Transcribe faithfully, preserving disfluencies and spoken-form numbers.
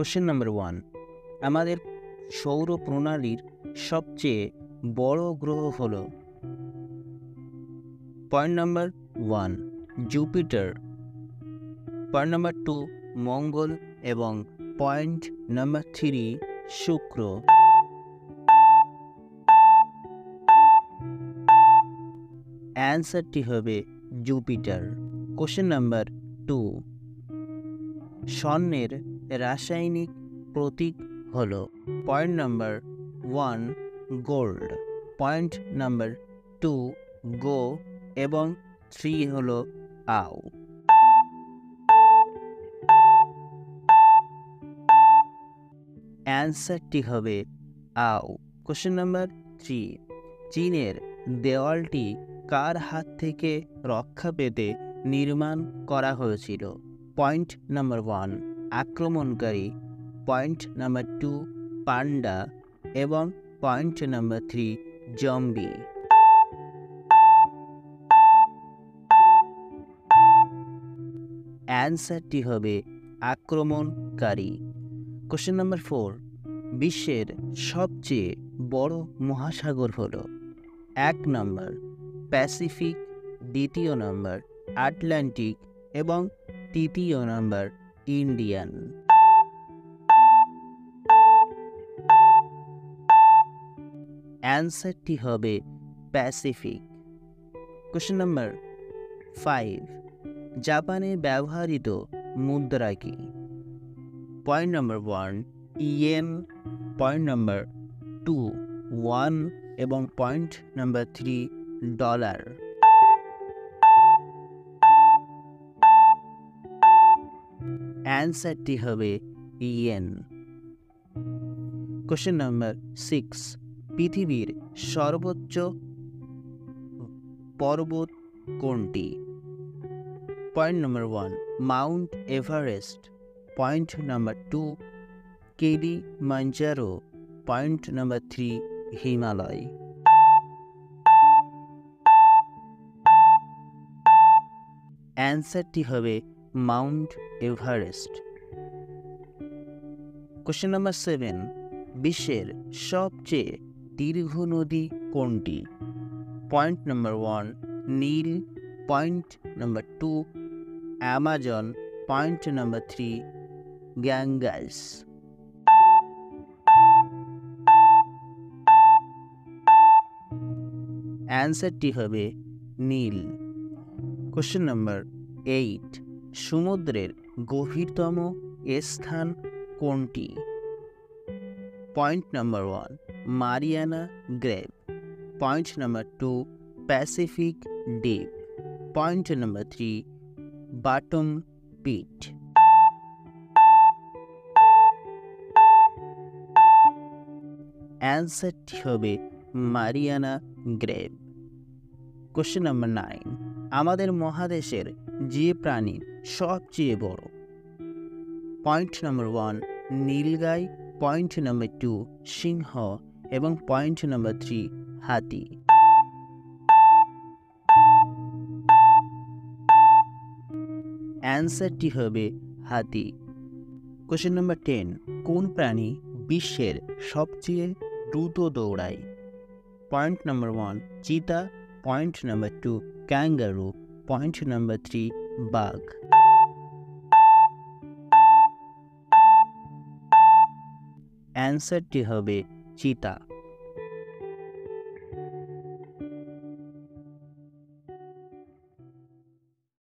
Question number one, আমাদের সৌর প্রণালীর সবচেয়ে বড় গ্রহ হল? Point number one, Jupiter. Point number two, মঙ্গল। এবং পয়েন্ট নাম্বার থ্রি, শুক্র। অ্যান্সারটি হবে জুপিটার। কোশ্চেন নাম্বার টু, স্বর্ণের রাসায়নিক প্রতীক হল? Point number one, gold. Point number two, গো। এবং থ্রি হল আও। অ্যান্সারটি হবে আও। কোশ্চেন নাম্বার থ্রি, চীনের দেওয়ালটি কার হাত থেকে রক্ষা পেতে নির্মাণ করা হয়েছিল? পয়েন্ট নাম্বার ওয়ান, আক্রমণকারী। Point number two, panda. এবং পয়েন্ট নাম্বার থ্রি, জম্বি। অ্যান্সারটি হবে আক্রমণকারী। কোশ্চেন নাম্বার ফোর, বিশ্বের সবচেয়ে বড় মহাসাগর হল? এক নাম্বার প্যাসিফিক, দ্বিতীয় নাম্বার আটলান্টিক এবং তৃতীয় নাম্বার ইন্ডিয়ান। অ্যান্সারটি হবে প্যাসিফিক। কোশ্চেন নাম্বার ফাইভ, জাপানে ব্যবহৃত মুদ্রা কি? Point number one, yen. Point number two, won. এবং পয়েন্ট নাম্বার থ্রি, ডলার। অ্যান্সারটি হবে ইয়েন। কোশ্চেন নাম্বার সিক্স, পৃথিবীর সর্বোচ্চ পর্বত কোনটি? Point number one, mount Everest. Point number two, Kilimanjaro. Point number three, Himalaya. অ্যান্সারটি হবে mount Everest. Question number seven, বিশ্বের সবচেয়ে দীর্ঘ নদী কোনটি? Point number one, Nile. Point number two, Amazon. Point number three, Ganges. অ্যান্সারটি হবে নীল। কোশ্চেন নাম্বার এইট, সমুদ্রের গভীরতম স্থান কোনটি? Point number one, Mariana grave. Point number two, Pacific deep. Point number three, bottom pit. অ্যান্সারটি হবে Mariana grave. Question number nine, আমাদের মহাদেশের যে প্রাণী সবচেয়ে বড়? Point number one, nilgai. Point number two, সিংহ। এবং পয়েন্ট নাম্বার থ্রি, হাতি। অ্যান্সারটি হবে হাতি। কোশ্চেন নাম্বার টেন, কোন প্রাণী বিশ্বের সবচেয়ে দ্রুত দৌড়ায়? পয়েন্ট নাম্বার ওয়ান, চিতা। Point number two, kangaroo. Point number three, বাঘ। অ্যান্সারটি হবে চিতা।